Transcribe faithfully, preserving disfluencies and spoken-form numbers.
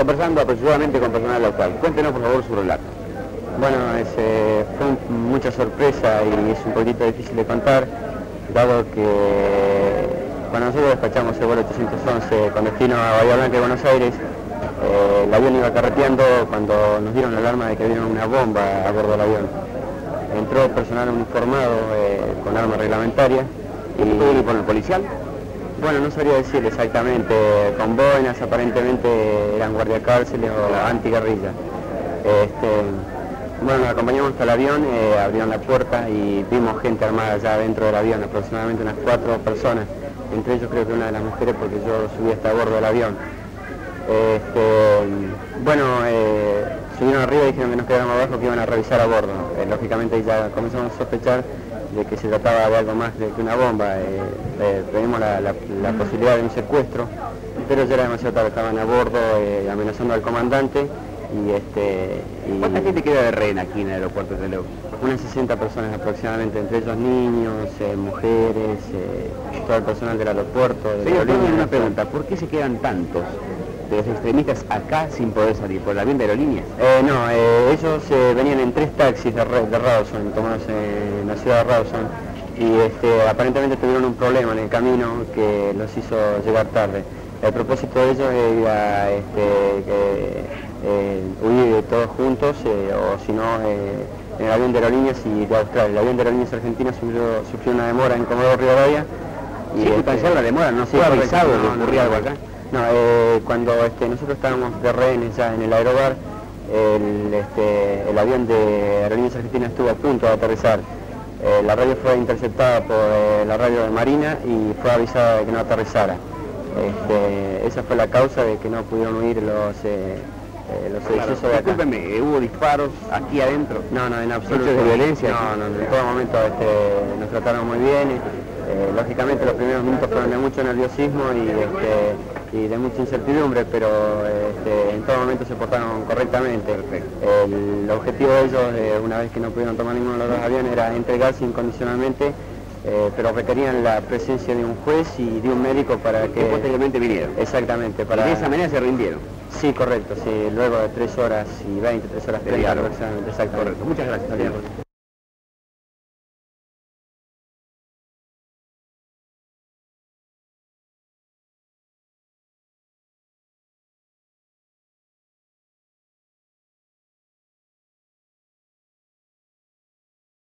conversando apresuradamente con personal local. Cuéntenos por favor sobre el acto. Bueno, es, eh, fue un, mucha sorpresa y es un poquito difícil de contar, dado que cuando nosotros despachamos el vuelo ochocientos once con destino a Bahía Blanca de Buenos Aires, eh, el avión iba carreteando cuando nos dieron la alarma de que había una bomba a bordo del avión. Entró personal uniformado eh, con arma reglamentaria. ¿Y por el policial? Bueno, no sabría decir exactamente, con boinas, aparentemente eran guardiacárceles o antigarrilla. Este, bueno, nos acompañamos hasta el avión, eh, abrieron la puerta y vimos gente armada ya dentro del avión, aproximadamente unas cuatro personas, entre ellos creo que una de las mujeres porque yo subí hasta a bordo del avión. Este, bueno, eh, subieron arriba y dijeron que nos quedáramos abajo, que iban a revisar a bordo. Eh, lógicamente ya comenzamos a sospechar de que se trataba de algo más de que una bomba. Eh, eh, tuvimos la, la, la posibilidad de un secuestro, pero ya era demasiado tarde, estaban a bordo eh, amenazando al comandante. Y este, y ¿cuánta gente queda de rehén aquí en el aeropuerto de Trelew? Unas sesenta personas aproximadamente, entre ellos niños, eh, mujeres, eh, todo el personal del aeropuerto. Sí, yo tengo una pregunta, ¿por qué se quedan tantos de los extremistas acá sin poder salir? ¿Por el avión de Aerolíneas? Eh, no, eh, ellos eh, venían en tres taxis de, de Rawson, tomados en la ciudad de Rawson, y este, aparentemente tuvieron un problema en el camino que los hizo llegar tarde. El propósito de ellos era este, eh, eh, huir todos juntos, eh, o si no, eh, en el avión de Aerolíneas y de Austral. El avión de Aerolíneas Argentinas sufrió, sufrió una demora en Comodoro Rivadavia. Y sí, este, la demora, no se fue avisado, no ocurría algo acá. No, eh, cuando este, nosotros estábamos de rehenes ya en el aerobar, el, este, el avión de Aerolíneas Argentinas estuvo a punto de aterrizar. Eh, la radio fue interceptada por eh, la radio de Marina y fue avisada de que no aterrizara. Este, esa fue la causa de que no pudieron huir los, eh, eh, los claro, excesos de acá. Discúlpeme, ¿hubo disparos aquí adentro? No, no, en absoluto. ¿Hechos de violencia? No, no, en todo momento este, nos trataron muy bien. Eh, lógicamente los primeros minutos fueron de mucho nerviosismo y, este, y de mucha incertidumbre, pero este, en todo momento se portaron correctamente. El, el objetivo de ellos, eh, una vez que no pudieron tomar ninguno de los dos aviones, era entregarse incondicionalmente, eh, pero requerían la presencia de un juez y de un médico para que... que posteriormente vinieron. Exactamente. Para... Y de esa manera se rindieron. Sí, correcto, sí, luego de tres horas y veinte, tres horas treinta aproximadamente. Exacto. Correcto. Muchas gracias. Adiós.